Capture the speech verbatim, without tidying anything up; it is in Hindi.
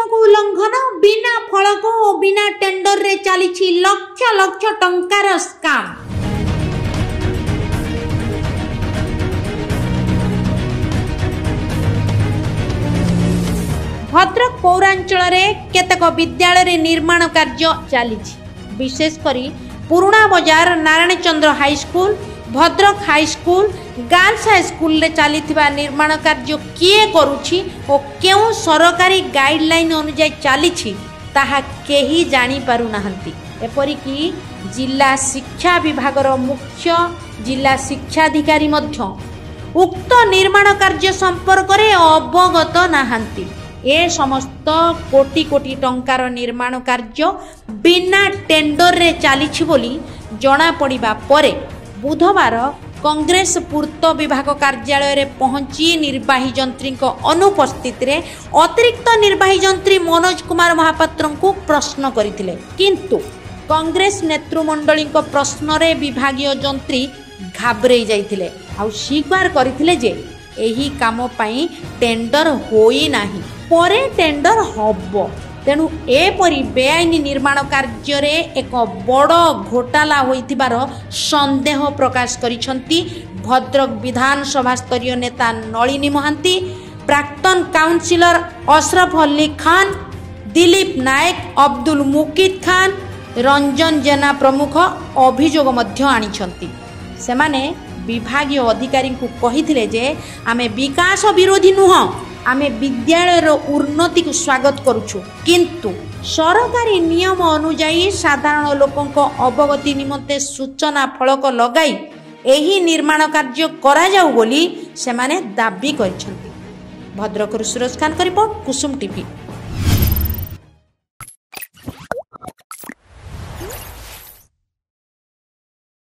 नियमक उल्लंघन बिना फलक और बिना टेंडर रे चली लक्ष लक्ष टंकार स्काम। भद्रक पौरांचल रे केतक विद्यालय रे निर्माण कार्य चली विशेषकर पुराणा बजार Narayan Chandra high school Bhadrak high school girls high school रे चली निर्माण कार्य किए करुछि ओ केउ सरकारी गाइडलाइन अनुसार चली ताहा केही जानी पारु नाहंती। एपरिकी जिला शिक्षा विभाग मुख्य जिला शिक्षाधिकारी मध्य उक्त निर्माण कार्य संपर्क में अवगत नाहंती। ए समस्त कोटी कोटी टंकार निर्माण कार्य बिना टेंडर रे चली बोली जना पड़िबा परे बुधवार कांग्रेस पूर्त विभाग कार्यालय रे पहुंची निर्वाही जंत्री अनुपस्थित रे अतिरिक्त निर्वाही जंत्री मनोज कुमार महापात्र को प्रश्न करथिले किंतु कांग्रेस नेतृमंडली प्रश्न रे विभागीय जंत्री घाबरे जाइथिले आउ स्वीकार करथिले जे एही काम पई टेंडर होई नाही परे टेंडर हबो। तेणु एपरी बेआईन निर्माण कार्य रे एक बड़ घोटाला होइतिबार संदेह प्रकाश करिसेंती भद्रक विधानसभा स्तरीय नेता नलिनी महंती, प्राक्तन काउंसिलर अशरफ अल ली खान, दिलीप नायक, अब्दुल मुकित खान, रंजन जेना प्रमुख अभियोग मध्य आनिछंती। सेमाने विभागीय अधिकारी को कहिथिले जे आमे विकास विरोधी नुह आमे विद्यालय उन्नति को स्वागत करुछु किंतु सरकारी नियम अनुजाई साधारण लोकों अवगति निमंते सूचना फलक लगाई एही निर्माण कार्य करा जाऊ बोली सेमाने दाबी करिसंती। भद्रकरु सुरज खान का रिपोर्ट कुसुम टीवी।